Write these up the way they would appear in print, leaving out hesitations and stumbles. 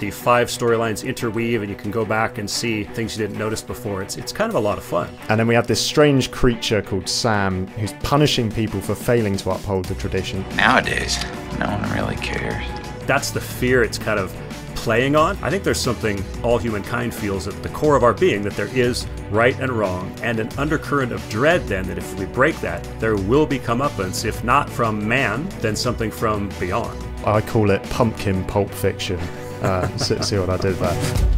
The five storylines interweave and you can go back and see things you didn't notice before. It's kind of a lot of fun. And then we have this strange creature called Sam who's punishing people for failing to uphold the tradition. Nowadays, no one really cares. That's the fear it's kind of playing on. I think there's something all humankind feels at the core of our being, that there is right and wrong, and an undercurrent of dread then that if we break that, there will be comeuppance, if not from man, then something from beyond. I call it pumpkin Pulp Fiction. See what I did there.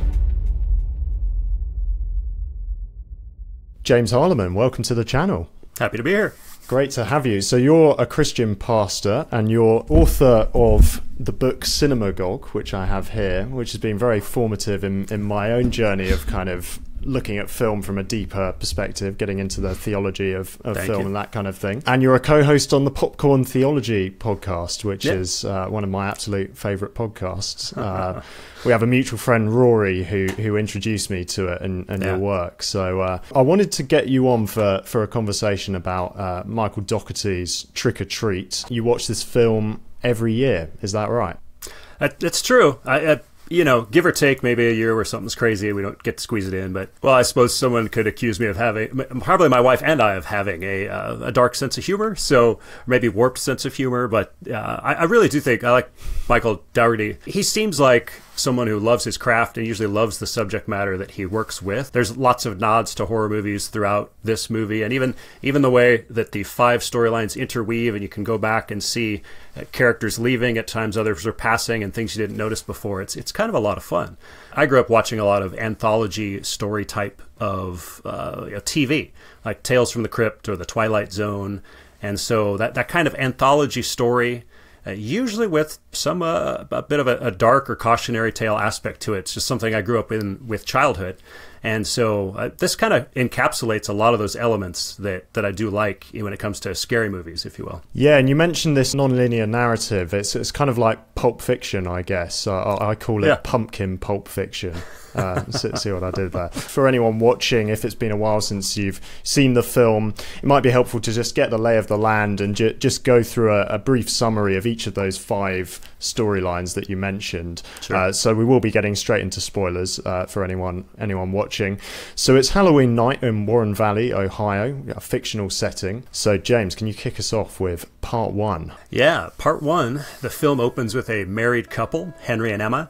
James Harleman, welcome to the channel. Happy to be here. Great to have you. So you're a Christian pastor and you're author of the book Cinemagogue, which I have here, which has been very formative in my own journey of kind of looking at film from a deeper perspective, getting into the theology of film and that kind of thing. And you're a co-host on the Popcorn Theology podcast, which is one of my absolute favourite podcasts. We have a mutual friend, Rory, who introduced me to it and your work. So I wanted to get you on for a conversation about Michael Dougherty's Trick or Treat. You watch this film every year, is that right? It's true. You know, give or take maybe a year where something's crazy, we don't get to squeeze it in. But, well, I suppose someone could accuse me of having, probably my wife and I, of having a dark sense of humor, so maybe warped sense of humor. But I really do think I like Michael Dougherty. He seems like someone who loves his craft and usually loves the subject matter that he works with. There's lots of nods to horror movies throughout this movie, and even the way that the five storylines interweave and you can go back and see characters leaving, at times others are passing, and things you didn't notice before. It's kind of a lot of fun. I grew up watching a lot of anthology story type of TV, like Tales from the Crypt or The Twilight Zone, and so that kind of anthology story, usually with some a bit of a dark or cautionary tale aspect to it. It's just something I grew up in with childhood. And so this kind of encapsulates a lot of those elements that I do like when it comes to scary movies, if you will. Yeah, and you mentioned this non-linear narrative. It's kind of like Pulp Fiction, I guess. I call it pumpkin Pulp Fiction. See what I did there. For anyone watching, if it's been a while since you've seen the film, it might be helpful to just get the lay of the land and just go through a brief summary of each of those five storylines that you mentioned. Sure. So we will be getting straight into spoilers for anyone watching. So it's Halloween night in Warren Valley, Ohio, a fictional setting. So James, can you kick us off with part one? Yeah, part one. The film opens with a married couple, Henry and Emma.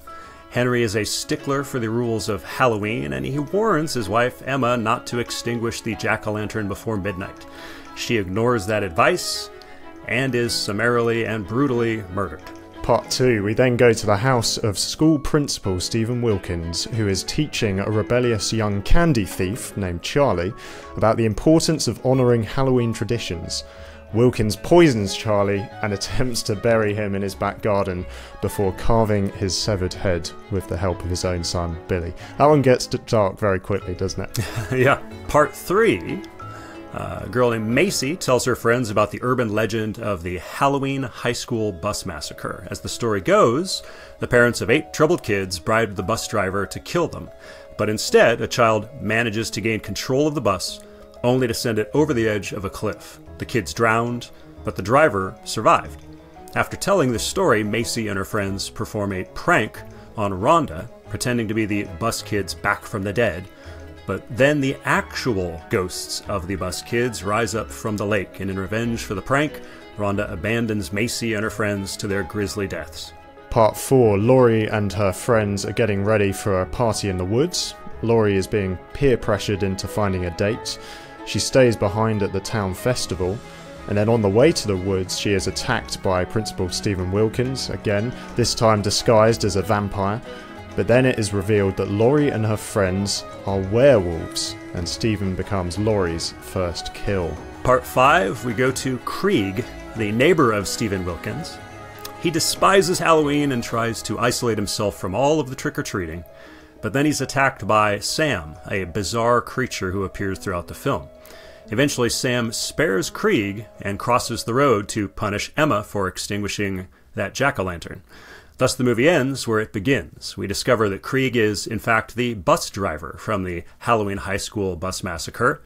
Henry is a stickler for the rules of Halloween, and he warns his wife, Emma, not to extinguish the jack-o'-lantern before midnight. She ignores that advice and is summarily and brutally murdered. Part 2, we then go to the house of school principal Stephen Wilkins, who is teaching a rebellious young candy thief named Charlie about the importance of honouring Halloween traditions. Wilkins poisons Charlie and attempts to bury him in his back garden before carving his severed head with the help of his own son, Billy. That one gets dark very quickly, doesn't it? Yeah. Part 3, a girl named Macy tells her friends about the urban legend of the Halloween High School Bus Massacre. As the story goes, the parents of 8 troubled kids bribed the bus driver to kill them, but instead a child manages to gain control of the bus, only to send it over the edge of a cliff. The kids drowned, but the driver survived. After telling this story, Macy and her friends perform a prank on Rhonda, pretending to be the bus kids back from the dead. But then the actual ghosts of the bus kids rise up from the lake, and in revenge for the prank, Rhonda abandons Macy and her friends to their grisly deaths. Part 4, Laurie and her friends are getting ready for a party in the woods. Laurie is being peer pressured into finding a date. She stays behind at the town festival, and then on the way to the woods she is attacked by Principal Stephen Wilkins, again, this time disguised as a vampire. But then it is revealed that Laurie and her friends are werewolves, and Stephen becomes Laurie's first kill. Part 5, we go to Krieg, the neighbor of Stephen Wilkins. He despises Halloween and tries to isolate himself from all of the trick-or-treating, but then he's attacked by Sam, a bizarre creature who appears throughout the film. Eventually, Sam spares Krieg and crosses the road to punish Emma for extinguishing that jack-o'-lantern. Thus the movie ends where it begins. We discover that Krieg is, in fact, the bus driver from the Halloween High School Bus Massacre,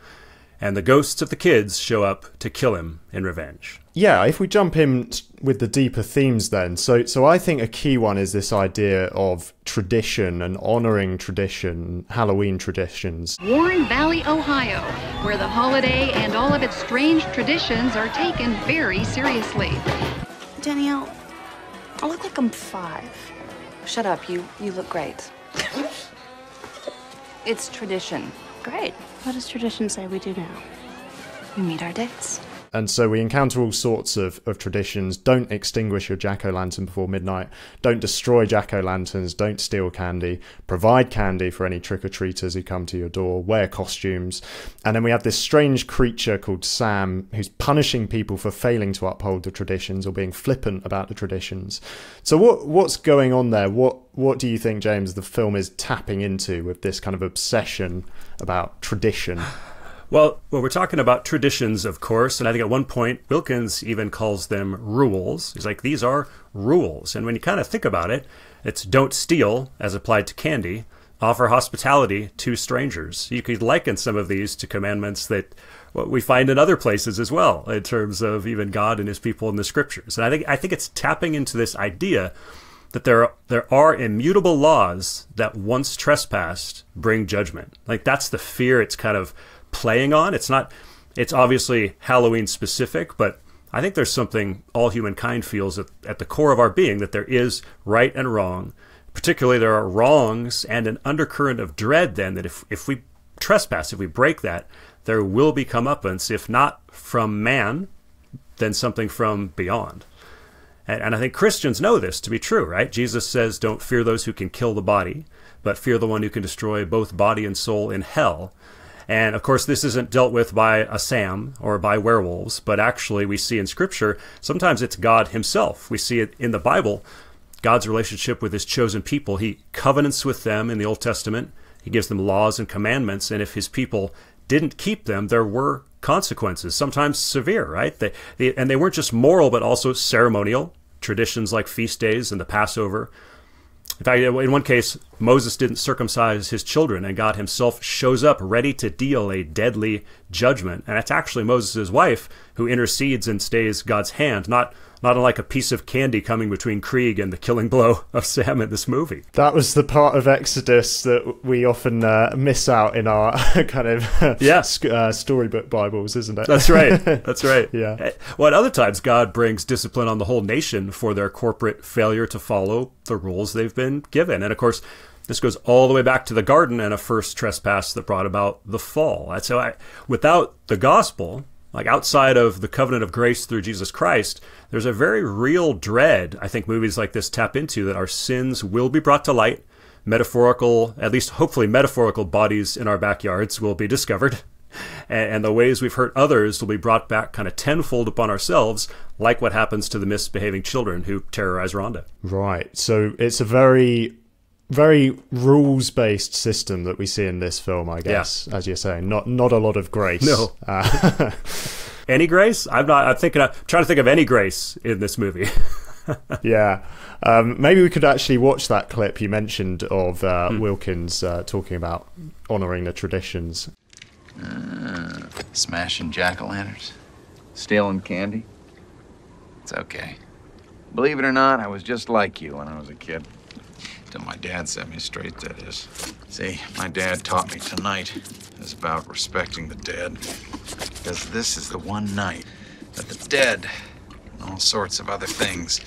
and the ghosts of the kids show up to kill him in revenge. Yeah, if we jump in with the deeper themes then, so I think a key one is this idea of tradition and honouring tradition, Halloween traditions. Warren Valley, Ohio, where the holiday and all of its strange traditions are taken very seriously. Danielle, I look like I'm 5. Shut up, you look great. It's tradition. Great. What does tradition say we do now? We meet our dates. And so we encounter all sorts of traditions. Don't extinguish your jack-o'-lantern before midnight. Don't destroy jack-o'-lanterns. Don't steal candy. Provide candy for any trick-or-treaters who come to your door. Wear costumes. And then we have this strange creature called Sam, who's punishing people for failing to uphold the traditions or being flippant about the traditions. So what's going on there? What do you think, James, the film is tapping into with this kind of obsession about tradition? Well, we're talking about traditions, of course, and I think at one point Wilkins even calls them rules. He's like, these are rules. And when you kind of think about it, it's don't steal as applied to candy, offer hospitality to strangers. You could liken some of these to commandments that we find in other places as well, in terms of even God and his people in the scriptures. And I think it's tapping into this idea that there are immutable laws that once trespassed bring judgment. Like, that's the fear it's kind of playing on. It's obviously Halloween specific, but I think there's something all humankind feels at the core of our being, that there is right and wrong. Particularly, there are wrongs and an undercurrent of dread then that if we trespass, if we break that, there will be comeuppance, if not from man, then something from beyond. And I think Christians know this to be true, right? Jesus says, don't fear those who can kill the body, but fear the one who can destroy both body and soul in hell. And, of course, this isn't dealt with by a Sam or by werewolves, but actually we see in Scripture, sometimes it's God himself. We see it in the Bible, God's relationship with his chosen people. He covenants with them in the Old Testament. He gives them laws and commandments, and if his people didn't keep them, there were consequences, sometimes severe, right? And they weren't just moral, but also ceremonial, traditions like feast days and the Passover. In fact, in one case, Moses didn't circumcise his children, and God himself shows up ready to deal a deadly judgment. And it's actually Moses' wife who intercedes and stays God's hand, not unlike a piece of candy coming between Krieg and the killing blow of Sam in this movie. That was the part of Exodus that we often miss out in our kind of storybook Bibles, isn't it? That's right. That's right. Yeah. Well, at other times, God brings discipline on the whole nation for their corporate failure to follow the rules they've been given. And of course, this goes all the way back to the garden and a first trespass that brought about the fall. And so without the gospel, like outside of the covenant of grace through Jesus Christ, there's a very real dread, I think movies like this tap into, that our sins will be brought to light, metaphorical, at least hopefully metaphorical bodies in our backyards will be discovered, and the ways we've hurt others will be brought back kind of tenfold upon ourselves, like what happens to the misbehaving children who terrorize Rhonda. Right, so it's a very rules-based system that we see in this film, I guess, as you're saying. Not a lot of grace. No. Any grace? I'm trying to think of any grace in this movie. Yeah. Maybe we could actually watch that clip you mentioned of Wilkins talking about honouring the traditions. Smashing jack-o'-lanterns. Stealing candy. It's okay. Believe it or not, I was just like you when I was a kid. My dad set me straight, that is. See, my dad taught me tonight is about respecting the dead, because this is the one night that the dead and all sorts of other things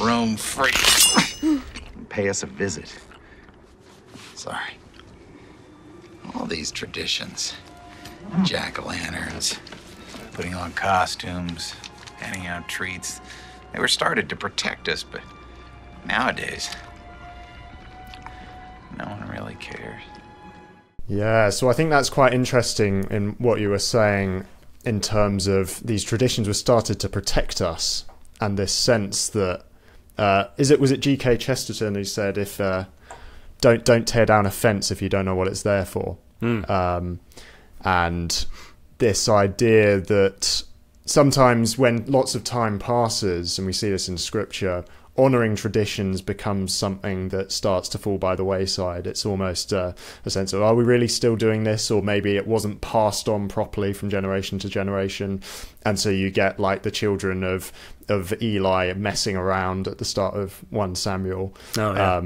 roam free and pay us a visit. Sorry. All these traditions, jack-o'-lanterns, putting on costumes, handing out treats, they were started to protect us, but nowadays, no one really cares. Yeah, so I think that's quite interesting in what you were saying in terms of these traditions were started to protect us, and this sense that was it G.K. Chesterton who said, if don't tear down a fence if you don't know what it's there for, and this idea that sometimes when lots of time passes, and we see this in scripture, honouring traditions becomes something that starts to fall by the wayside. It's almost a sense of, are we really still doing this? Or maybe it wasn't passed on properly from generation to generation. And so you get like the children of Eli messing around at the start of 1 Samuel. Oh, yeah.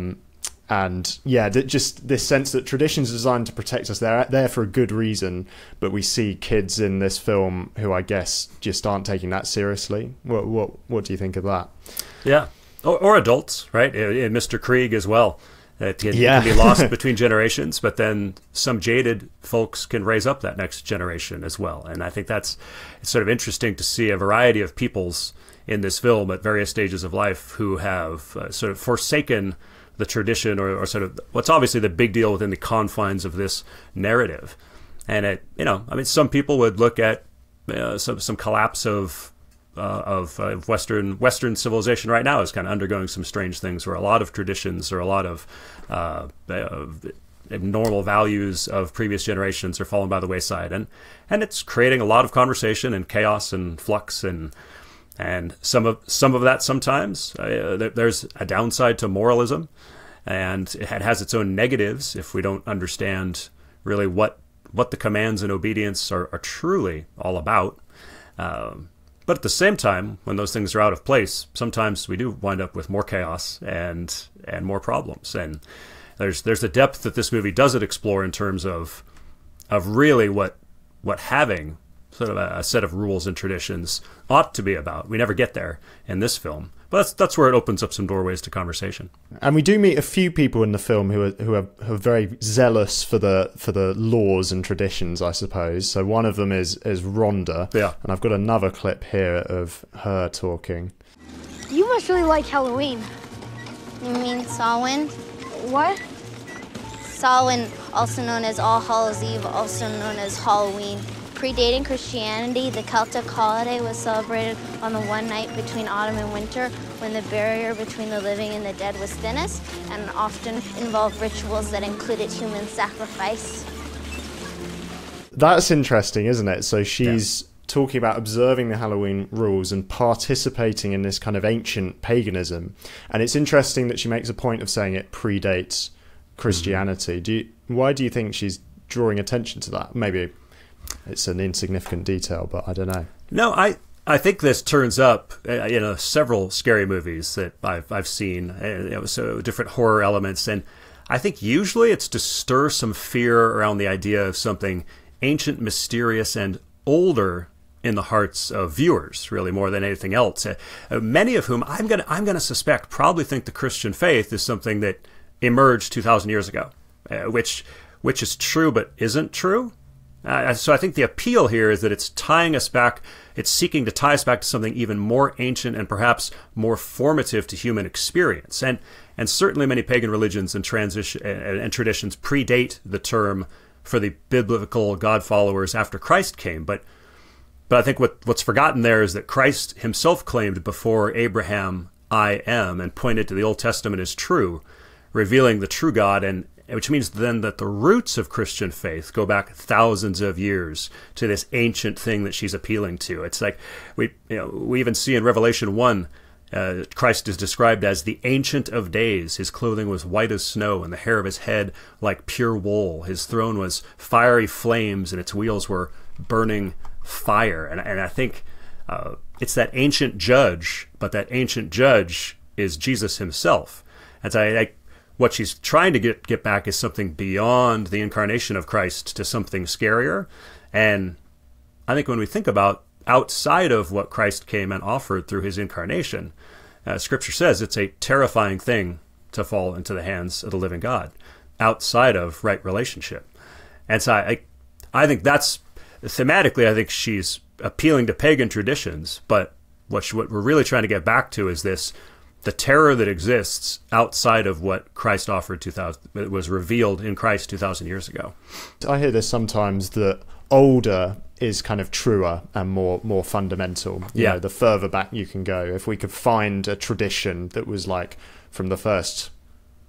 And yeah, just this sense that traditions are designed to protect us. They're there for a good reason, but we see kids in this film who I guess just aren't taking that seriously. What do you think of that? Yeah. Or adults, right? Mr. Krieg as well. It can be lost between generations, but then some jaded folks can raise up that next generation as well. And I think that's it's sort of interesting to see a variety of peoples in this film at various stages of life who have sort of forsaken the tradition or sort of what's obviously the big deal within the confines of this narrative. And it, you know, I mean, some people would look at some collapse of Western civilization right now is kind of undergoing some strange things where a lot of traditions or a lot of normal values of previous generations are falling by the wayside, and it's creating a lot of conversation and chaos and flux, and some of that sometimes there's a downside to moralism, and it has its own negatives if we don't understand really what the commands and obedience are truly all about. But at the same time, when those things are out of place, sometimes we do wind up with more chaos and more problems. And there's a depth that this movie doesn't explore in terms of really what having sort of a set of rules and traditions ought to be about. We never get there in this film. But that's where it opens up some doorways to conversation. And we do meet a few people in the film who are very zealous for the laws and traditions, I suppose. So one of them is Rhonda. Yeah. And I've got another clip here of her talking. You must really like Halloween. You mean Samhain? What? Samhain, also known as All Hallows Eve, also known as Halloween. Predating Christianity, the Celtic holiday was celebrated on the one night between autumn and winter when the barrier between the living and the dead was thinnest, and often involved rituals that included human sacrifice. That's interesting, isn't it? So she's talking about observing the Halloween rules and participating in this kind of ancient paganism. And it's interesting that she makes a point of saying it predates Christianity. Why do you think she's drawing attention to that? Maybe it's an insignificant detail, but I don't know. No, I think this turns up in several scary movies that I've seen. It was so different horror elements, and I think usually it's to stir some fear around the idea of something ancient, mysterious, and older in the hearts of viewers, really, more than anything else. Many of whom I'm gonna suspect probably think the Christian faith is something that emerged 2,000 years ago, which is true but isn't true. So I think the appeal here is that it's tying us back, it's seeking to tie us back to something even more ancient and perhaps more formative to human experience. And certainly many pagan religions and traditions predate the term for the biblical God followers after Christ came. But I think what's forgotten there is that Christ himself claimed before Abraham, I am, and pointed to the Old Testament as true, revealing the true God, and which means then that the roots of Christian faith go back thousands of years to this ancient thing that she's appealing to. It's like we even see in Revelation 1, Christ is described as the Ancient of Days. His clothing was white as snow, and the hair of his head like pure wool. His throne was fiery flames, and its wheels were burning fire. And I think it's that ancient judge, but that ancient judge is Jesus himself. And so what she's trying to get back is something beyond the incarnation of Christ to something scarier. And I think when we think about outside of what Christ came and offered through his incarnation, Scripture says it's a terrifying thing to fall into the hands of the living God outside of right relationship. And so I think that's, thematically, I think she's appealing to pagan traditions, but what we're really trying to get back to is this, the terror that exists outside of what Christ offered was revealed in Christ 2,000 years ago. I hear this sometimes that older is kind of truer and more fundamental. You know, the further back you can go. If we could find a tradition that was like from the first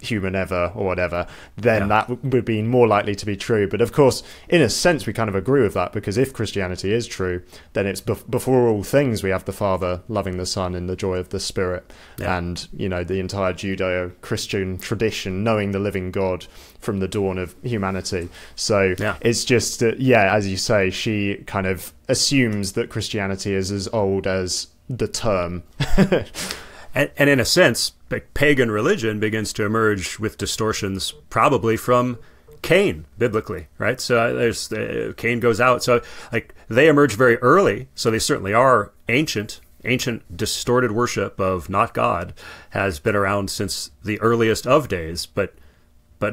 human ever or whatever, then that would be more likely to be true. But of course, in a sense, we kind of agree with that, because if Christianity is true, then it's before all things we have the Father loving the Son in the joy of the Spirit, and you know, the entire Judeo-Christian tradition knowing the living God from the dawn of humanity. So it's just that, as you say, she kind of assumes that Christianity is as old as the term. and in a sense, pagan religion begins to emerge with distortions probably from Cain, biblically, right? So there's Cain goes out. So like they emerge very early. So they certainly are ancient. Ancient distorted worship of not God has been around since the earliest of days, but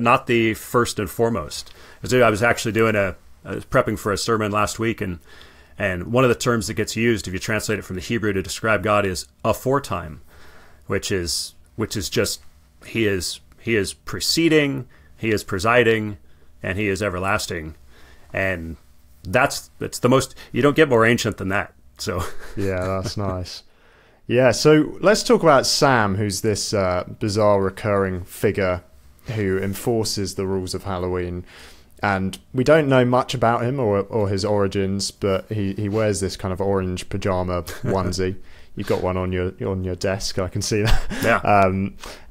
not the first and foremost. I was actually doing I was prepping for a sermon last week, and one of the terms that gets used if you translate it from the Hebrew to describe God is aforetime, which is just he is preceding, he is presiding, and he is everlasting. And that's the most, you don't get more ancient than that. So that's nice. Yeah, so let's talk about Sam, who's this bizarre recurring figure who enforces the rules of Halloween. And we don't know much about him or his origins, but he wears this kind of orange pajama onesie. You've got one on your desk, I can see that. Yeah.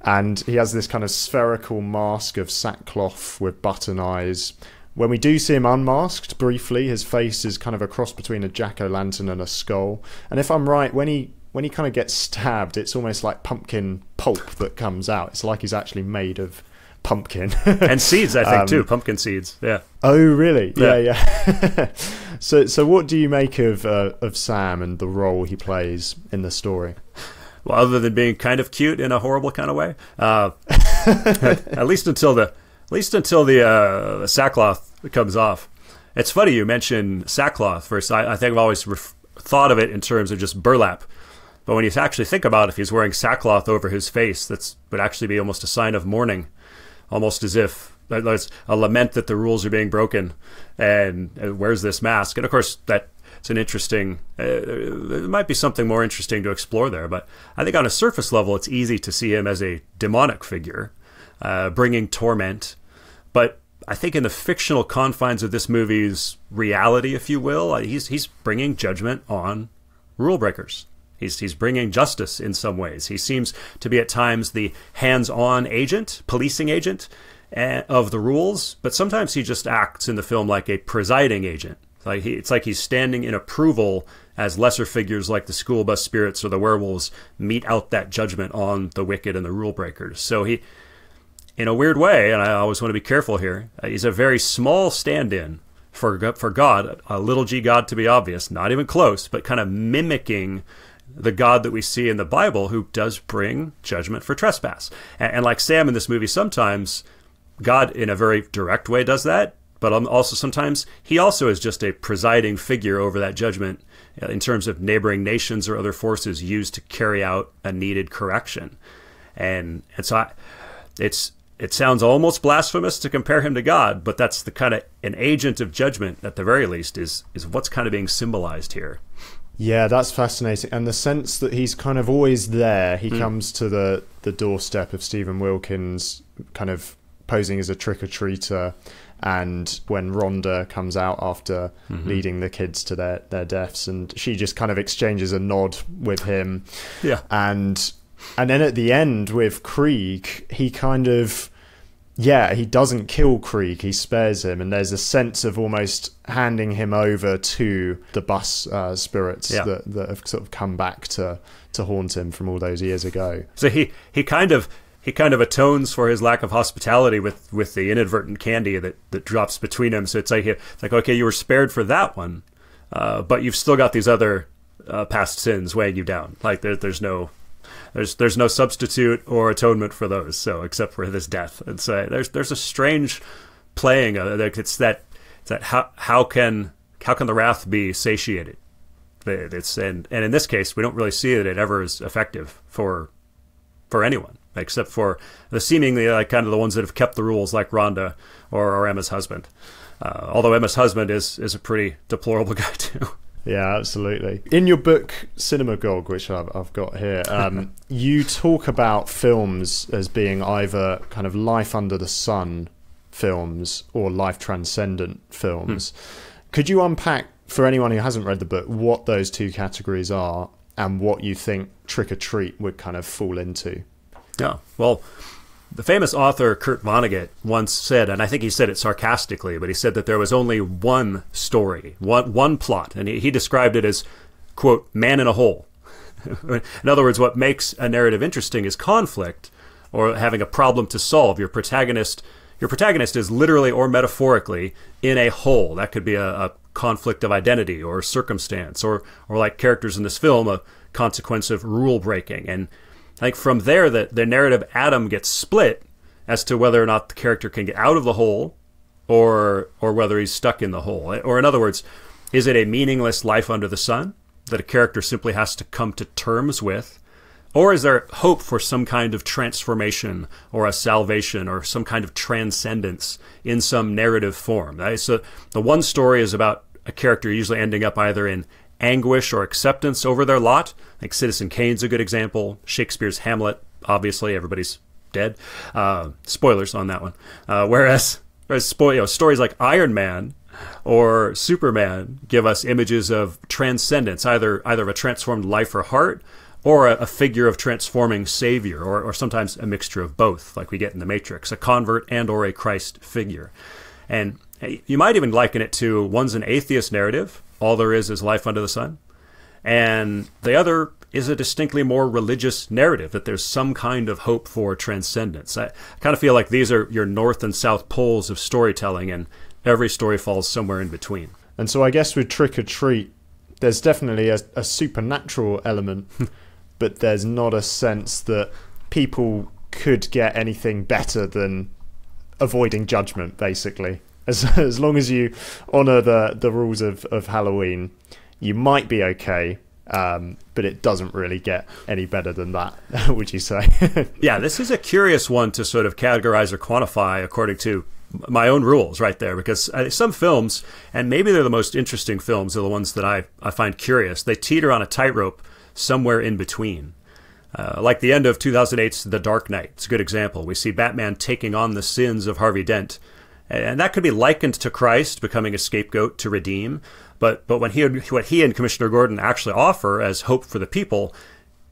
And he has this kind of spherical mask of sackcloth with button eyes. When we do see him unmasked briefly, his face is kind of a cross between a jack-o'-lantern and a skull. And if I'm right, when he kind of gets stabbed, it's almost like pumpkin pulp that comes out. It's like he's actually made of pumpkin and seeds, I think, too. Pumpkin seeds. Yeah. Oh, really? Yeah, yeah. So what do you make of Sam and the role he plays in the story? Well, other than being kind of cute in a horrible kind of way, at least until the sackcloth comes off. It's funny you mention sackcloth first. I think I've always thought of it in terms of just burlap. But when you actually think about it, if he's wearing sackcloth over his face, that would actually be almost a sign of mourning. Almost as if there's a lament that the rules are being broken, and wears this mask. And of course, that's an interesting. There might be something more interesting to explore there. But I think on a surface level, it's easy to see him as a demonic figure, bringing torment. But I think in the fictional confines of this movie's reality, if you will, he's bringing judgment on rule breakers. He's bringing justice in some ways. He seems to be at times the hands-on agent, policing agent of the rules, but sometimes he just acts in the film like a presiding agent. It's like he's standing in approval as lesser figures like the school bus spirits or the werewolves mete out that judgment on the wicked and the rule breakers. So he, in a weird way, and I always want to be careful here, he's a very small stand-in for God, a little g God to be obvious, not even close, but kind of mimicking the God that we see in the Bible, who does bring judgment for trespass. And like Sam in this movie, sometimes God in a very direct way does that, but also sometimes he also is just a presiding figure over that judgment in terms of neighboring nations or other forces used to carry out a needed correction. And so it sounds almost blasphemous to compare him to God, but that's the kind of an agent of judgment at the very least is what's kind of being symbolized here. Yeah, that's fascinating. And the sense that he's kind of always there. He comes to the doorstep of Stephen Wilkins, kind of posing as a trick-or-treater. And when Rhonda comes out after leading the kids to their deaths, and she just kind of exchanges a nod with him. Yeah. And then at the end with Krieg, he kind of... Yeah, he doesn't kill Krieg, he spares him, and there's a sense of almost handing him over to the bus spirits that have sort of come back to haunt him from all those years ago. So he kind of atones for his lack of hospitality with the inadvertent candy that drops between them. So it's like, okay, you were spared for that one, but you've still got these other past sins weighing you down. Like there's no substitute or atonement for those, so except for this death. And so there's a strange playing of it. It's that how can the wrath be satiated? And in this case, we don't really see that it ever is effective for anyone, except for the seemingly like kind of the ones that have kept the rules, like Rhonda or Emma's husband. Although Emma's husband is a pretty deplorable guy too. Yeah, absolutely. In your book Cinemagogue, which I've got here, you talk about films as being either kind of life under the sun films or life transcendent films. Could you unpack for anyone who hasn't read the book what those two categories are and what you think Trick or Treat would kind of fall into? Yeah, well, the famous author Kurt Vonnegut once said, and I think he said it sarcastically, but he said that there was only one story, one plot, and he described it as, quote, man in a hole. In other words, what makes a narrative interesting is conflict or having a problem to solve. Your protagonist is literally or metaphorically in a hole. That could be a conflict of identity or circumstance, or like characters in this film, a consequence of rule breaking. And I think from there that the narrative atom gets split as to whether or not the character can get out of the hole or whether he's stuck in the hole. Or in other words, is it a meaningless life under the sun that a character simply has to come to terms with? Or is there hope for some kind of transformation or a salvation or some kind of transcendence in some narrative form? Right? So the one story is about a character usually ending up either in anguish or acceptance over their lot. Like Citizen Kane's a good example. Shakespeare's Hamlet, obviously, everybody's dead. Spoilers on that one. Whereas stories like Iron Man or Superman give us images of transcendence, either of a transformed life or heart, or a figure of transforming savior, or sometimes a mixture of both, like we get in The Matrix, a convert and or a Christ figure. And you might even liken it to one's an atheist narrative, all there is life under the sun. And the other is a distinctly more religious narrative that there's some kind of hope for transcendence. I kind of feel like these are your north and south poles of storytelling, and every story falls somewhere in between. And so I guess with Trick or Treat, there's definitely a supernatural element, but there's not a sense that people could get anything better than avoiding judgment, basically. As long as you honor the rules of Halloween, you might be okay, but it doesn't really get any better than that, would you say? Yeah, this is a curious one to sort of categorize or quantify according to my own rules right there, because some films, and maybe they're the most interesting films, are the ones that I find curious. They teeter on a tightrope somewhere in between. Like the end of 2008's The Dark Knight. It's a good example. We see Batman taking on the sins of Harvey Dent. And that could be likened to Christ becoming a scapegoat to redeem. But what he and Commissioner Gordon actually offer as hope for the people,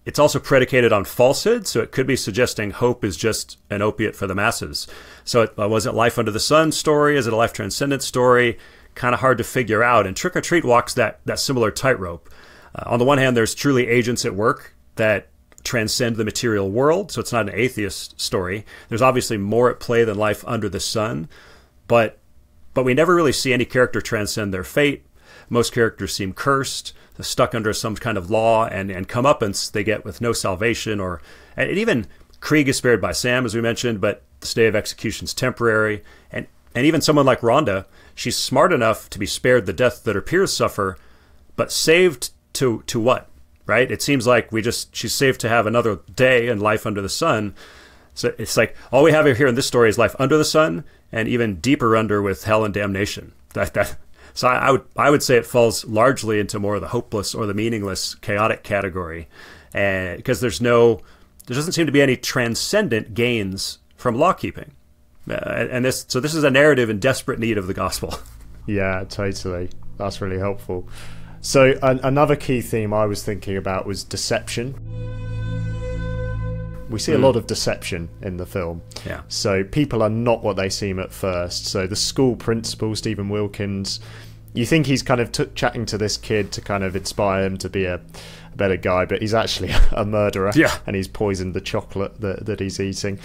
it's also predicated on falsehood. So it could be suggesting hope is just an opiate for the masses. So was it life under the sun story? Is it a life transcendent story? Kind of hard to figure out. And Trick or Treat walks that similar tightrope. On the one hand, there's truly agents at work that transcend the material world. So it's not an atheist story. There's obviously more at play than life under the sun. But we never really see any character transcend their fate. Most characters seem cursed, stuck under some kind of law, and comeuppance they get with no salvation. And even Krieg is spared by Sam, as we mentioned, but the stay of execution is temporary. And even someone like Rhonda, she's smart enough to be spared the death that her peers suffer, but saved to what, right? It seems like she's saved to have another day and life under the sun. So it's like all we have here in this story is life under the sun, and even deeper under with hell and damnation. So I would say it falls largely into more of the hopeless or the meaningless, chaotic category, and because there doesn't seem to be any transcendent gains from law keeping, so this is a narrative in desperate need of the gospel. Yeah, totally. That's really helpful. So another key theme I was thinking about was deception. We see a lot of deception in the film. Yeah. So people are not what they seem at first. So the school principal, Stephen Wilkins, you think he's kind of chatting to this kid to kind of inspire him to be a better guy, but he's actually a murderer. Yeah. And he's poisoned the chocolate that he's eating.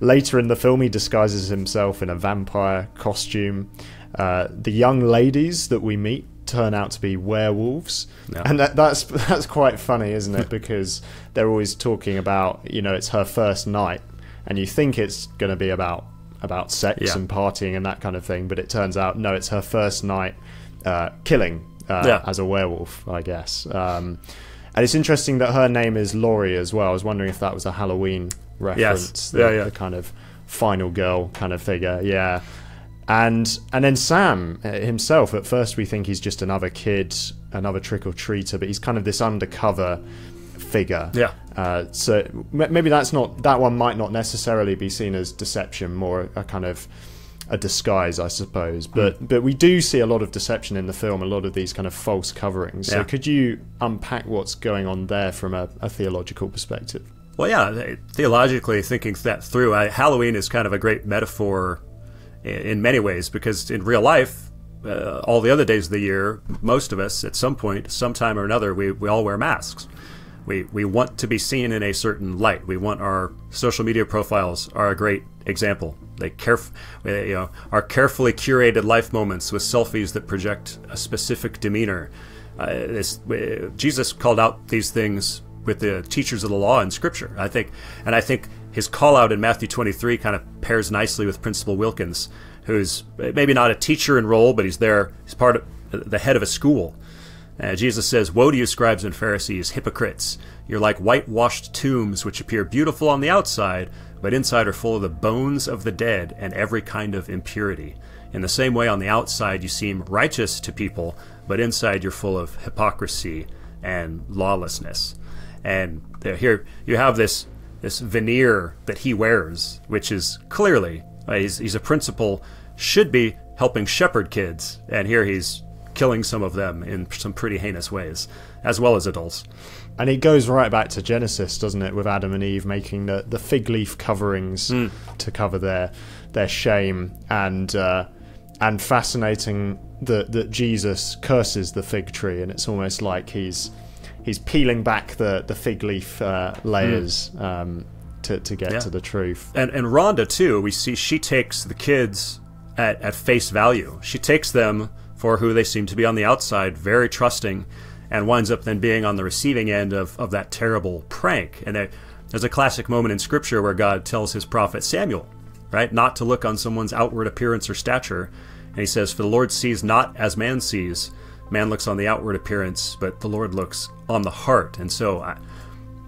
Later in the film, he disguises himself in a vampire costume. The young ladies that we meet turn out to be werewolves. No. And that's quite funny, isn't it? Because they're always talking about, you know, it's her first night, and you think it's going to be about sex, yeah, and partying and that kind of thing, but it turns out no, it's her first night killing yeah, as a werewolf, I guess. And it's interesting that her name is Laurie as well. I was wondering if that was a Halloween reference. Yes. The kind of final girl kind of figure. Yeah. And then Sam himself, at first we think he's just another kid another trick or treater, but he's kind of this undercover figure. Yeah. So maybe that's not, that one might not necessarily be seen as deception, more a kind of a disguise, I suppose. But but we do see a lot of deception in the film, a lot of these kind of false coverings. So could you unpack what's going on there from a theological perspective? Well, yeah, theologically thinking that through, Halloween is kind of a great metaphor in many ways, because in real life, all the other days of the year, most of us at some point, sometime or another, we all wear masks. We want to be seen in a certain light. We want our social media profiles are a great example. They are carefully curated life moments with selfies that project a specific demeanor. Jesus called out these things with the teachers of the law in Scripture, I think. And I think his call out in Matthew 23 kind of pairs nicely with Principal Wilkins, who's maybe not a teacher in role, but he's there. He's part of the head of a school. Jesus says, "Woe to you, scribes and Pharisees, hypocrites! You're like whitewashed tombs, which appear beautiful on the outside, but inside are full of the bones of the dead and every kind of impurity. In the same way, on the outside you seem righteous to people, but inside you're full of hypocrisy and lawlessness." And here you have this veneer that he wears, which is clearly, he's a principal, should be helping shepherd kids, and here he's killing some of them in some pretty heinous ways, as well as adults. And it goes right back to Genesis, doesn't it, with Adam and Eve making the fig leaf coverings to cover their shame. And fascinating that Jesus curses the fig tree, and it's almost like he's peeling back the fig leaf layers to get to the truth. And Rhonda too, we see she takes the kids at face value. She takes them for who they seem to be on the outside, very trusting, and winds up then being on the receiving end of that terrible prank. And there's a classic moment in Scripture where God tells his prophet Samuel, right, not to look on someone's outward appearance or stature. And he says, "For the Lord sees not as man sees. Man looks on the outward appearance, but the Lord looks on the heart." And so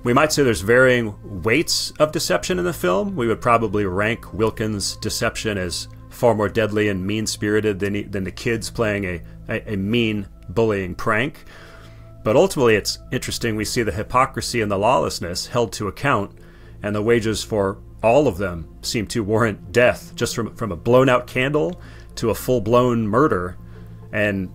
we might say there's varying weights of deception in the film. We would probably rank Wilkins' deception as far more deadly and mean-spirited than the kids playing a mean bullying prank. But ultimately, it's interesting, we see the hypocrisy and the lawlessness held to account, and the wages for all of them seem to warrant death, just from a blown-out candle to a full-blown murder. And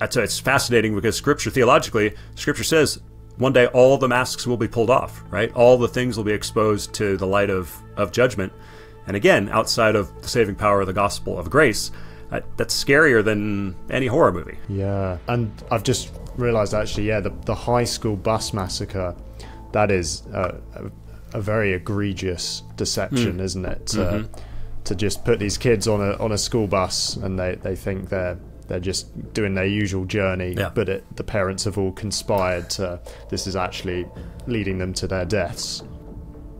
it's fascinating because Scripture, theologically, Scripture says one day all the masks will be pulled off, right? All the things will be exposed to the light of judgment. And again, outside of the saving power of the gospel of grace, that's scarier than any horror movie. Yeah, and I've just realized actually, yeah, the high school bus massacre, that is a very egregious deception, isn't it? To just put these kids on a school bus, and they think they're just doing their usual journey, but the parents have all conspired to, this is actually leading them to their deaths.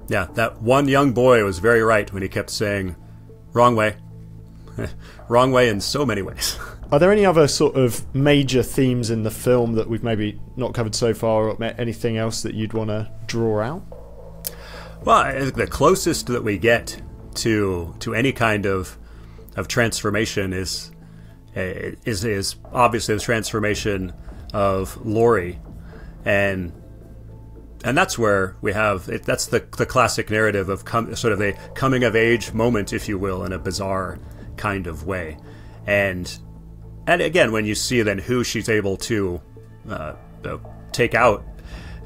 Yeah, that one young boy was very right when he kept saying, "Wrong way." Wrong way in so many ways. Are there any other sort of major themes in the film that we've maybe not covered so far, or anything else that you'd want to draw out? Well, I think the closest that we get to any kind of transformation is obviously the transformation of Laurie, and that's where we have that's the classic narrative of sort of a coming of age moment, if you will, in a bizarre kind of way. And again, when you see then who she's able to take out,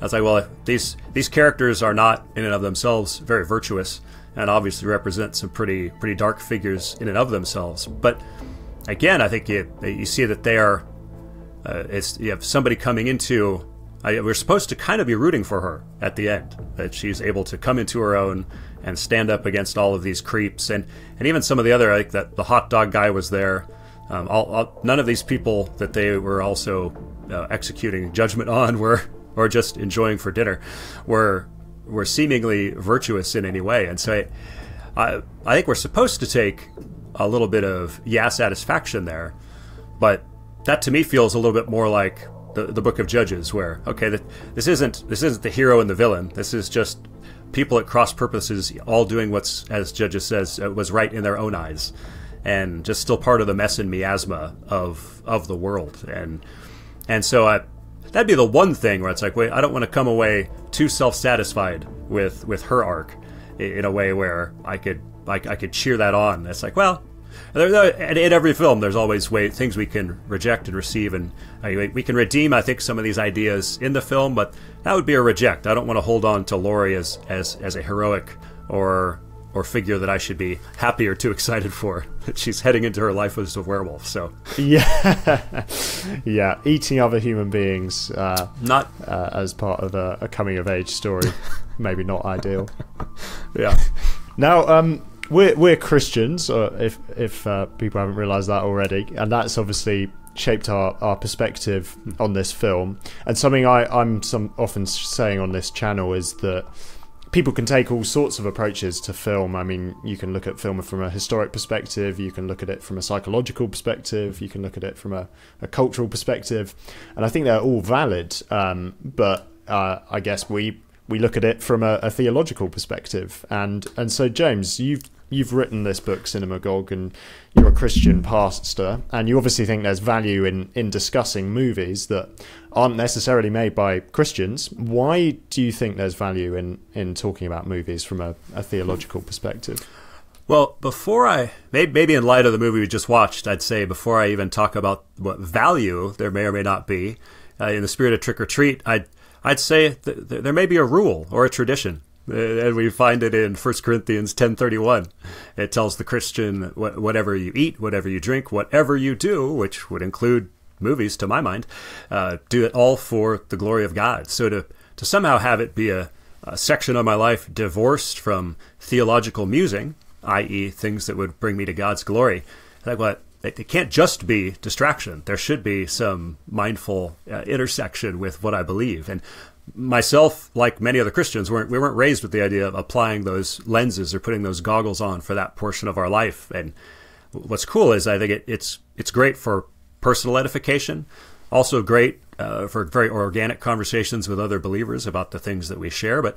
I was like, well, these characters are not in and of themselves very virtuous, and obviously represent some pretty dark figures in and of themselves. But again, I think you see that they are you have somebody coming into. We're supposed to kind of be rooting for her at the end, that she's able to come into her own and stand up against all of these creeps, and even some of the other, like that the hot dog guy was there. None of these people that they were also executing judgment on were, or just enjoying for dinner, were seemingly virtuous in any way. And so I think we're supposed to take a little bit of satisfaction there, but that to me feels a little bit more like the book of Judges, where okay, this isn't the hero and the villain. This is just people at cross purposes, all doing what's, as Judges says, was right in their own eyes, and just still part of the mess and miasma of the world. And And so that'd be the one thing where it's like, wait, I don't want to come away too self-satisfied with her arc in a way where I could cheer that on. It's like, well, in every film, there's always things we can reject and receive, and we can redeem, I think, some of these ideas in the film, but that would be a reject. I don't want to hold on to Laurie as a heroic or figure that I should be happy or too excited for. She's heading into her life as a werewolf, so. Yeah, yeah, eating other human beings as part of a coming-of-age story. Maybe not ideal. Yeah. Now, We're Christians, if people haven't realised that already, and that's obviously shaped our perspective on this film. And something I'm often saying on this channel is that people can take all sorts of approaches to film. I mean, you can look at film from a historic perspective, you can look at it from a psychological perspective, you can look at it from a cultural perspective, and I think they're all valid, but I guess we look at it from a theological perspective. And so, James, you've written this book, Cinemagogue, and you're a Christian pastor, and you obviously think there's value in discussing movies that aren't necessarily made by Christians. Why do you think there's value in talking about movies from a theological perspective? Well, before maybe in light of the movie we just watched, I'd say before I even talk about what value there may or may not be, in the spirit of Trick or Treat, I'd say there may be a rule or a tradition. And we find it in First Corinthians 10:31. It tells the Christian, whatever you eat, whatever you drink, whatever you do, which would include movies, to my mind, do it all for the glory of God. So to somehow have it be a section of my life divorced from theological musing, i.e. things that would bring me to God's glory, like what? It can't just be distraction. There should be some mindful intersection with what I believe. And myself, like many other Christians, we weren't raised with the idea of applying those lenses or putting those goggles on for that portion of our life. And what's cool is I think it's great for personal edification, also great for very organic conversations with other believers about the things that we share, but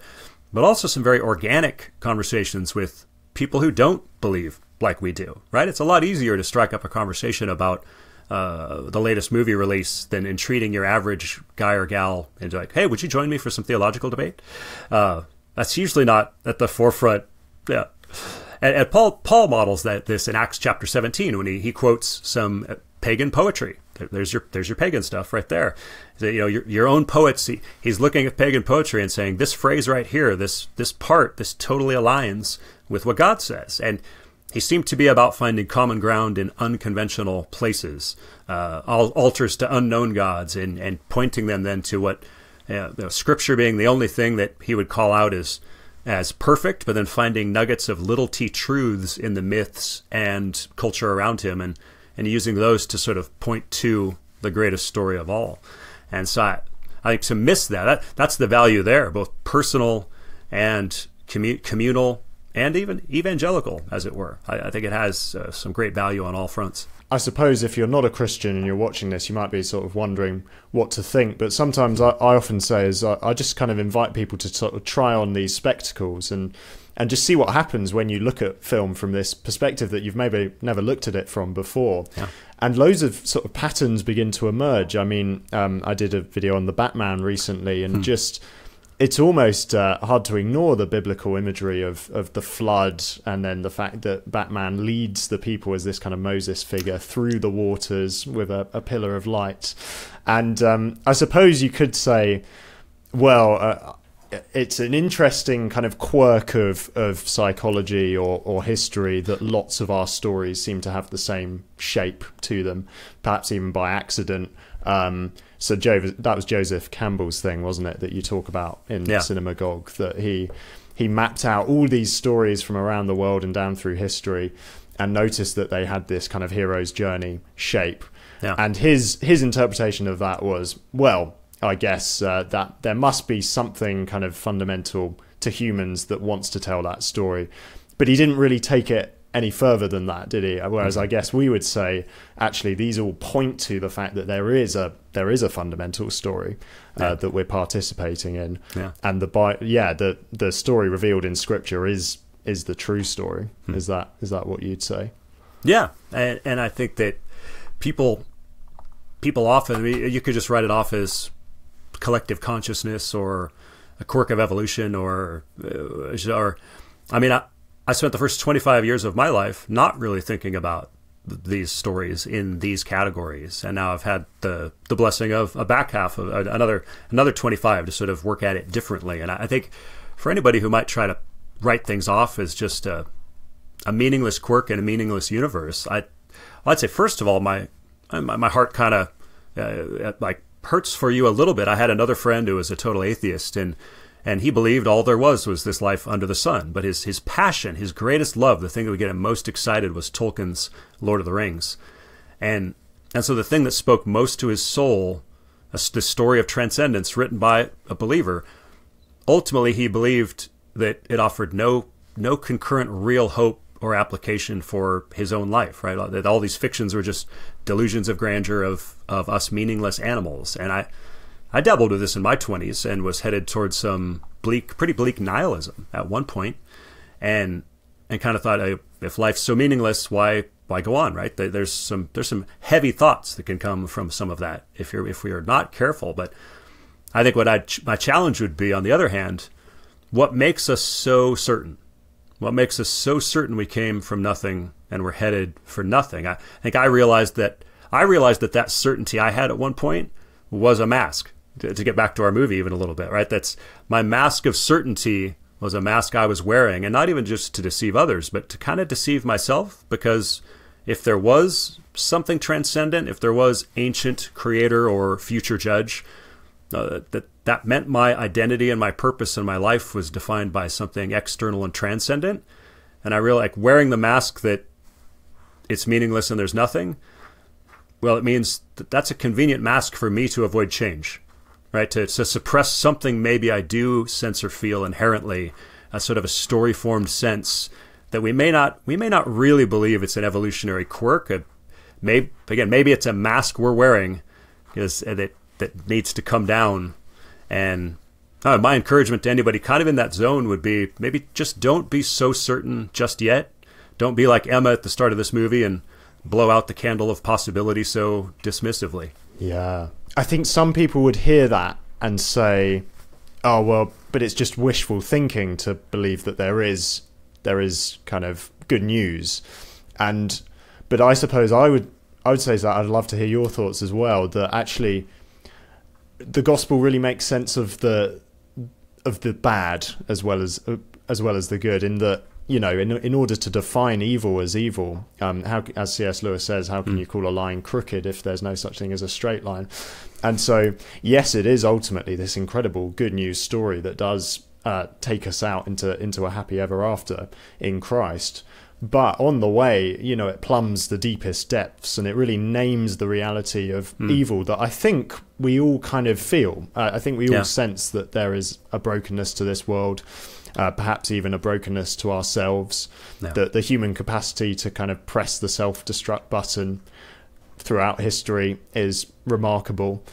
also some very organic conversations with people who don't believe like we do, right? It's a lot easier to strike up a conversation about the latest movie release than entreating your average guy or gal into like, hey, would you join me for some theological debate? That's usually not at the forefront. Yeah. And Paul models this in Acts chapter 17 when he quotes some pagan poetry. There's your pagan stuff right there. You know, your own poets. He's looking at pagan poetry and saying this phrase right here, this part, this totally aligns with what God says. And he seemed to be about finding common ground in unconventional places, altars to unknown gods, and pointing them then to what Scripture being the only thing that he would call out as perfect, but then finding nuggets of little t truths in the myths and culture around him, and using those to sort of point to the greatest story of all. And so I think to miss that's the value there, both personal and communal. And even evangelical, as it were. I think it has some great value on all fronts. I suppose if you're not a Christian and you're watching this, you might be sort of wondering what to think. But sometimes I often say is I just kind of invite people to sort of try on these spectacles and just see what happens when you look at film from this perspective that you've maybe never looked at it from before. Yeah. And loads of sort of patterns begin to emerge. I mean, I did a video on The Batman recently and just... It's almost hard to ignore the biblical imagery of the flood, and then the fact that Batman leads the people as this kind of Moses figure through the waters with a pillar of light. And I suppose you could say, well, it's an interesting kind of quirk of psychology or history that lots of our stories seem to have the same shape to them, perhaps even by accident. So that was Joseph Campbell's thing, wasn't it, that you talk about in Cinemagogue, that he mapped out all these stories from around the world and down through history and noticed that they had this kind of hero's journey shape. Yeah. And his interpretation of that was, well, I guess that there must be something kind of fundamental to humans that wants to tell that story. But he didn't really take it any further than that, did he? Whereas I guess we would say actually these all point to the fact that there is a fundamental story that we're participating in, and the story revealed in Scripture is the true story. Is that what you'd say? Yeah, and I think that people people often, you could just write it off as collective consciousness or a quirk of evolution, or I mean, I spent the first 25 years of my life not really thinking about these stories in these categories, and now I've had the blessing of a back half of another 25 to sort of work at it differently. And I think for anybody who might try to write things off as just a meaningless quirk in a meaningless universe, I'd say first of all, my heart kind of like hurts for you a little bit. I had another friend who was a total atheist, and he believed all there was this life under the sun. But his passion, his greatest love, the thing that would get him most excited, was Tolkien's Lord of the Rings. And so the thing that spoke most to his soul, the story of transcendence written by a believer, ultimately he believed that it offered no concurrent real hope or application for his own life, right? That all these fictions were just delusions of grandeur of us meaningless animals. And I dabbled with this in my 20s and was headed towards some pretty bleak nihilism at one point, and kind of thought, hey, if life's so meaningless, why go on, right? There's some heavy thoughts that can come from some of that if we are not careful. But I think what my challenge would be, on the other hand, what makes us so certain? What makes us so certain we came from nothing and we're headed for nothing? I think I realized that certainty I had at one point was a mask. To get back to our movie even a little bit, right? That's my mask of certainty, was a mask I was wearing, and not even just to deceive others, but to kind of deceive myself. Because if there was something transcendent, if there was ancient creator or future judge, that meant my identity and my purpose in my life was defined by something external and transcendent. And I really, like, wearing the mask that it's meaningless and there's nothing, well, it means that that's a convenient mask for me to avoid change, right? To suppress something maybe I do sense or feel inherently, a sort of a story-formed sense that we may not really believe it's an evolutionary quirk. Maybe it's a mask we're wearing that needs to come down. And my encouragement to anybody kind of in that zone would be, maybe just don't be so certain just yet. Don't be like Emma at the start of this movie and blow out the candle of possibility so dismissively. Yeah. I think some people would hear that and say, oh, well, but it's just wishful thinking to believe that there is kind of good news. But I suppose I would say that I'd love to hear your thoughts as well, that actually the gospel really makes sense of the bad as well as the good, in that, you know, in order to define evil as evil, as C.S. Lewis says, how can you call a line crooked if there's no such thing as a straight line? And so, yes, it is ultimately this incredible good news story that does take us out into a happy ever after in Christ. But on the way, you know, it plumbs the deepest depths, and it really names the reality of evil that I think we all kind of feel. I think we all sense that there is a brokenness to this world, perhaps even a brokenness to ourselves, the human capacity to kind of press the self-destruct button throughout history is remarkable.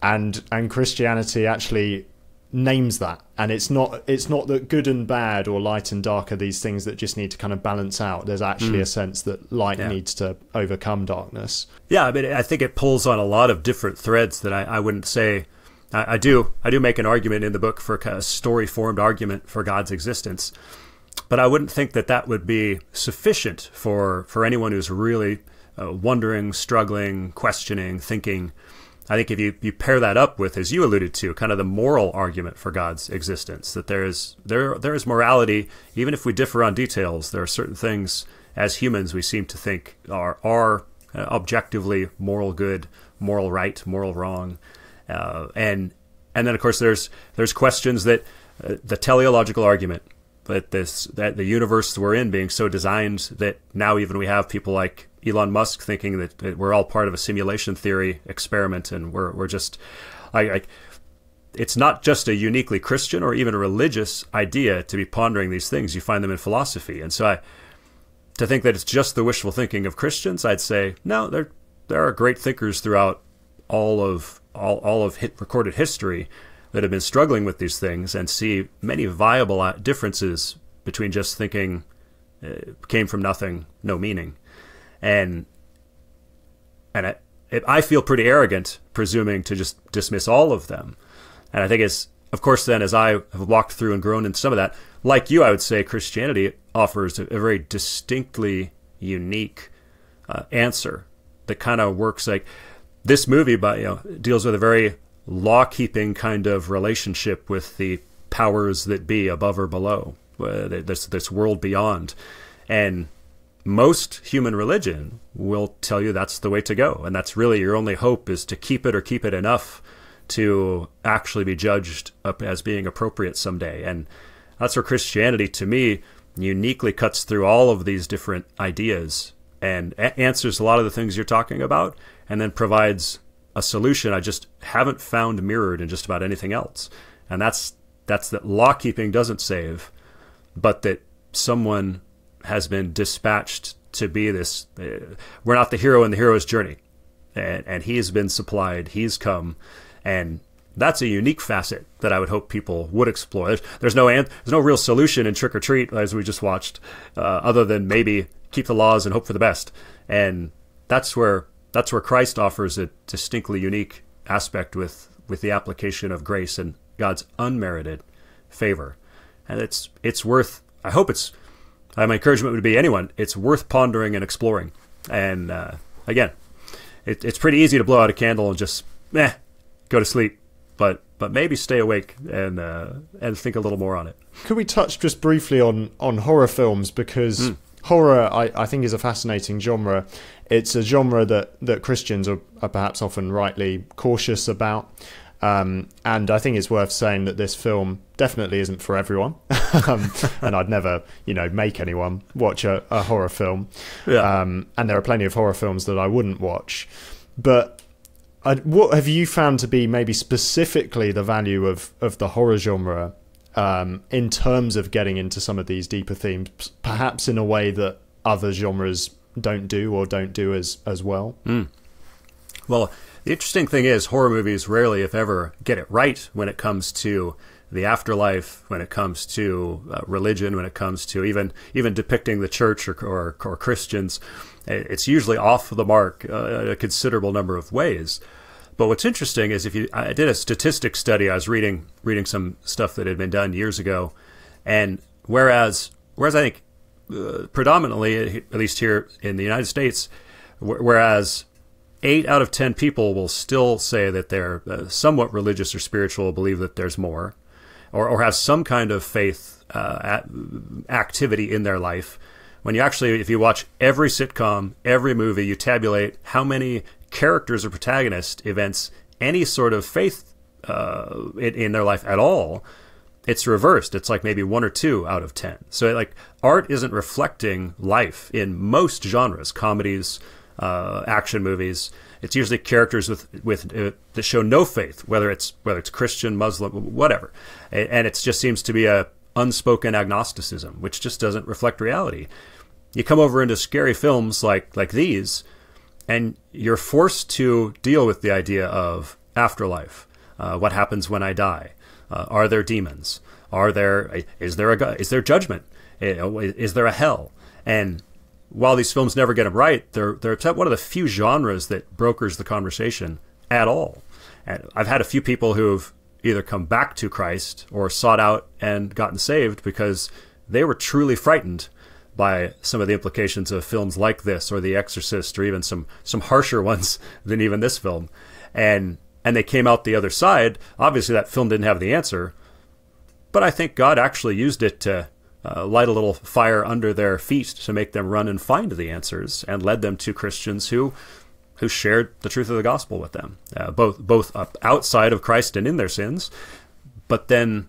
And Christianity actually names that, and it's not that good and bad or light and dark are these things that just need to kind of balance out. There's actually a sense that light needs to overcome darkness. Yeah, I mean, I think it pulls on a lot of different threads that I wouldn't say. I do make an argument in the book for a story-formed argument for God's existence, but I wouldn't think that would be sufficient for anyone who's really wondering, struggling, questioning, thinking. I think if you pair that up with, as you alluded to, kind of the moral argument for God's existence, that there is morality, even if we differ on details. There are certain things as humans we seem to think are objectively moral good, moral right, moral wrong, and then of course there's questions that the teleological argument, that the universe we're in being so designed that now even we have people like Elon Musk thinking that we're all part of a simulation theory experiment, and we're just, it's not just a uniquely Christian or even a religious idea to be pondering these things. You find them in philosophy. And so to think that it's just the wishful thinking of Christians, I'd say, no, there are great thinkers throughout all of recorded history that have been struggling with these things and see many viable differences between just thinking came from nothing, no meaning. And I feel pretty arrogant presuming to just dismiss all of them. And I think it's, of course, then as I have walked through and grown into some of that, like you, I would say Christianity offers a very distinctly unique answer that kind of works like this movie, but deals with a very law-keeping kind of relationship with the powers that be above or below, this world beyond. And most human religion will tell you that's the way to go. And that's really your only hope, is to keep it, or keep it enough to actually be judged up as being appropriate someday. And that's where Christianity, to me, uniquely cuts through all of these different ideas and answers a lot of the things you're talking about, and then provides a solution I just haven't found mirrored in just about anything else. And that's that law-keeping doesn't save, but that someone has been dispatched to be this, we're not the hero in the hero's journey, and he's been supplied, he's come, and that's a unique facet that I would hope people would explore. There's no real solution in Trick or Treat, as we just watched, other than maybe keep the laws and hope for the best. And that's where Christ offers a distinctly unique aspect with the application of grace and God's unmerited favor. And it's worth, I hope it's, my encouragement would be anyone, it's worth pondering and exploring. And again, it's pretty easy to blow out a candle and just, go to sleep. But maybe stay awake and think a little more on it. Could we touch just briefly on horror films? Because horror, I think, is a fascinating genre. It's a genre that Christians are perhaps often rightly cautious about. And I think it's worth saying that this film definitely isn't for everyone. And I'd never, make anyone watch a horror film. Yeah. And there are plenty of horror films that I wouldn't watch. But what have you found to be maybe specifically the value of the horror genre in terms of getting into some of these deeper themes, perhaps in a way that other genres don't do, or don't do as well? Well, the interesting thing is horror movies rarely, if ever, get it right when it comes to the afterlife, when it comes to religion, when it comes to even depicting the church or Christians. It's usually off the mark a considerable number of ways. But what's interesting is I did a statistics study. I was reading some stuff that had been done years ago, and whereas I think predominantly, at least here in the United States, whereas 8 out of 10 people will still say that they're somewhat religious or spiritual, believe that there's more, or have some kind of faith activity in their life. When you actually, if you watch every sitcom, every movie, you tabulate how many characters or protagonist events any sort of faith in their life at all, it's reversed. It's like maybe 1 or 2 out of 10. So like art isn't reflecting life in most genres, comedies, action movies. It's usually characters with that show no faith, whether it's Christian, Muslim, whatever, and it just seems to be a unspoken agnosticism, which just doesn't reflect reality. You come over into scary films like these, and you're forced to deal with the idea of afterlife. What happens when I die? Are there demons? Is there judgment? Is there a hell? And while these films never get them right, they're one of the few genres that brokers the conversation at all. And I've had a few people who've either come back to Christ or sought out and gotten saved because they were truly frightened by some of the implications of films like this, or The Exorcist, or even some harsher ones than even this film. And they came out the other side. Obviously, that film didn't have the answer, but I think God actually used it to light a little fire under their feet to make them run and find the answers, and led them to Christians who shared the truth of the gospel with them, both outside of Christ and in their sins, but then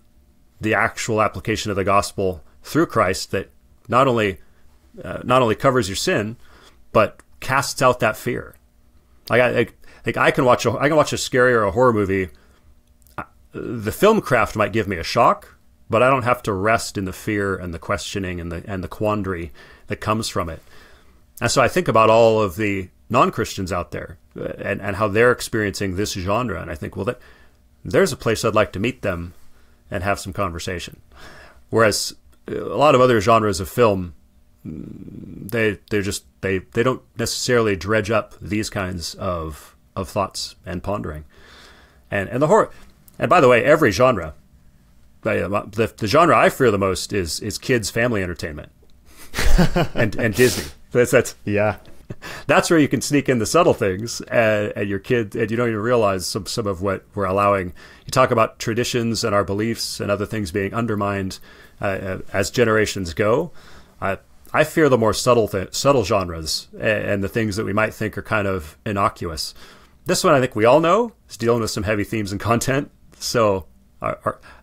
the actual application of the gospel through Christ that not only covers your sin, but casts out that fear. I can watch a scary or a horror movie. The film craft might give me a shock, but I don't have to rest in the fear and the questioning and the quandary that comes from it. And so I think about all of the non-Christians out there and how they're experiencing this genre. And I think, well, there's a place I'd like to meet them and have some conversation. Whereas a lot of other genres of film, they don't necessarily dredge up these kinds of of thoughts and pondering. And the horror, and by the way, every genre, the genre I fear the most is kids' family entertainment and Disney. That's where you can sneak in the subtle things and your kid, and you don't even realize some of what we're allowing. You talk about traditions and our beliefs and other things being undermined as generations go. I fear the more subtle genres and the things that we might think are kind of innocuous. This one I think we all know. It's dealing with some heavy themes and content. So I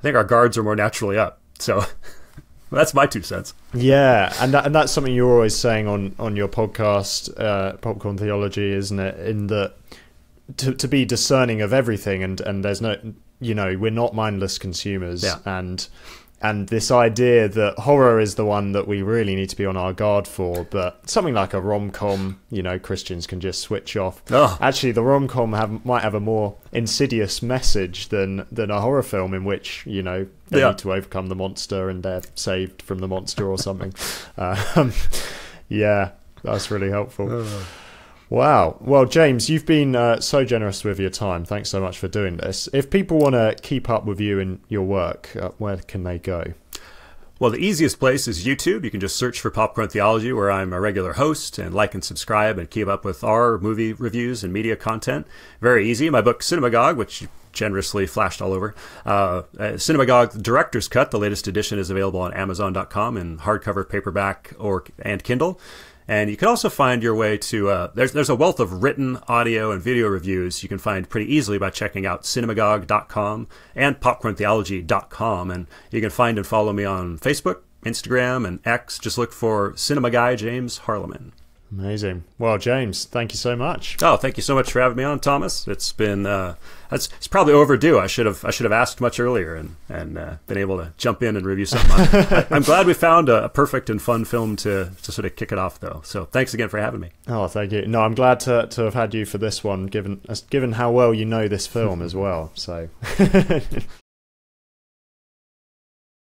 think our guards are more naturally up. So... that's my 2 cents. Yeah, and that's something you're always saying on your podcast, Popcorn Theology, isn't it? In that to be discerning of everything, and there's no, you know, we're not mindless consumers, and this idea that horror is the one that we really need to be on our guard for, but something like a rom-com, you know, Christians can just switch off. Ugh. Actually, the rom-com might have a more insidious message than a horror film in which, you know, they need to overcome the monster and they're saved from the monster or something. Yeah, that's really helpful. Wow. Well, James, you've been so generous with your time. Thanks so much for doing this. If people want to keep up with you and your work, where can they go? Well, the easiest place is YouTube. You can just search for Popcorn Theology, where I'm a regular host, and like and subscribe and keep up with our movie reviews and media content. Very easy. My book, Cinemagogue, which generously flashed all over. Cinemagogue Director's Cut, the latest edition, is available on Amazon.com in hardcover, paperback, and Kindle. And you can also find your way to, there's a wealth of written, audio, and video reviews you can find pretty easily by checking out Cinemagogue.com and PopcornTheology.com. And you can find and follow me on Facebook, Instagram, and X. Just look for Cinema Guy James Harleman. Amazing. Well, James, thank you so much. Oh, thank you so much for having me on, Thomas. It's been, it's probably overdue. I should have asked much earlier and been able to jump in and review something. I'm glad we found a perfect and fun film to sort of kick it off, though. So thanks again for having me. Oh, thank you. No, I'm glad to have had you for this one, given how well you know this film as well. So.